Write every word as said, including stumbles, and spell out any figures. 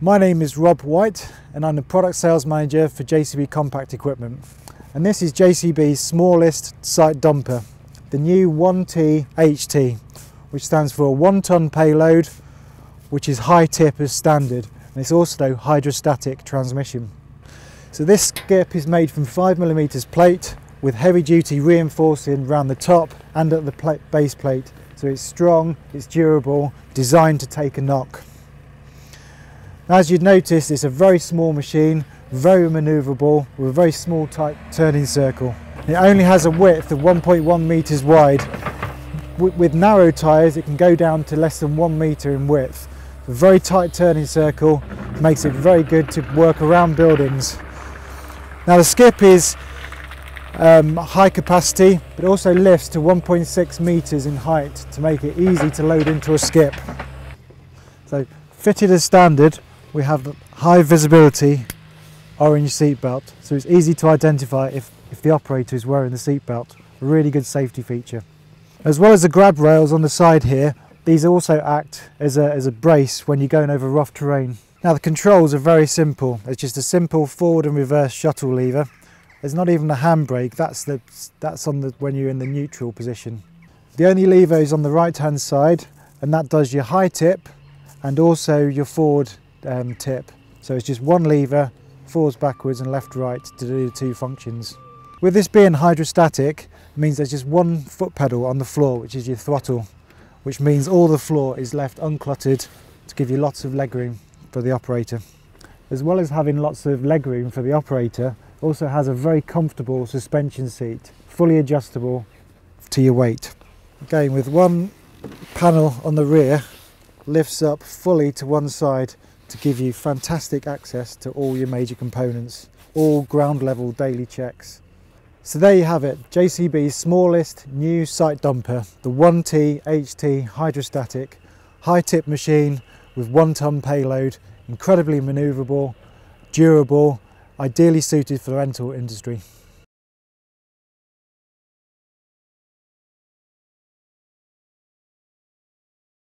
My name is Rob White and I'm the Product Sales Manager for J C B Compact Equipment. And this is J C B's smallest site dumper, the new one T H T, which stands for a one-ton payload, which is high tip as standard, and it's also hydrostatic transmission. So this skip is made from five millimeter plate with heavy-duty reinforcing around the top and at the plate, base plate, so it's strong, it's durable, designed to take a knock. As you'd notice, it's a very small machine, very manoeuvrable, with a very small tight turning circle. It only has a width of one point one meters wide. With narrow tyres, it can go down to less than one meter in width. A very tight turning circle makes it very good to work around buildings. Now the skip is um, high capacity, but also lifts to one point six meters in height to make it easy to load into a skip. So fitted as standard, we have high visibility orange seatbelt, so it's easy to identify if, if the operator is wearing the seatbelt. A really good safety feature. As well as the grab rails on the side here, these also act as a, as a brace when you're going over rough terrain. Now the controls are very simple. It's just a simple forward and reverse shuttle lever. There's not even a handbrake, that's, the, that's on the, when you're in the neutral position. The only lever is on the right hand side, and that does your high tip and also your forward um, tip. So it's just one lever, forwards, backwards and left, right to do the two functions. With this being hydrostatic, it means there's just one foot pedal on the floor, which is your throttle, which means all the floor is left uncluttered to give you lots of legroom for the operator. As well as having lots of legroom for the operator, it also has a very comfortable suspension seat, fully adjustable to your weight. Again, with one panel on the rear, lifts up fully to one side to give you fantastic access to all your major components, all ground level daily checks. So there you have it, J C B's smallest new site dumper, the one T H T hydrostatic, high tip machine with one ton payload, incredibly manoeuvrable, durable, ideally suited for the rental industry.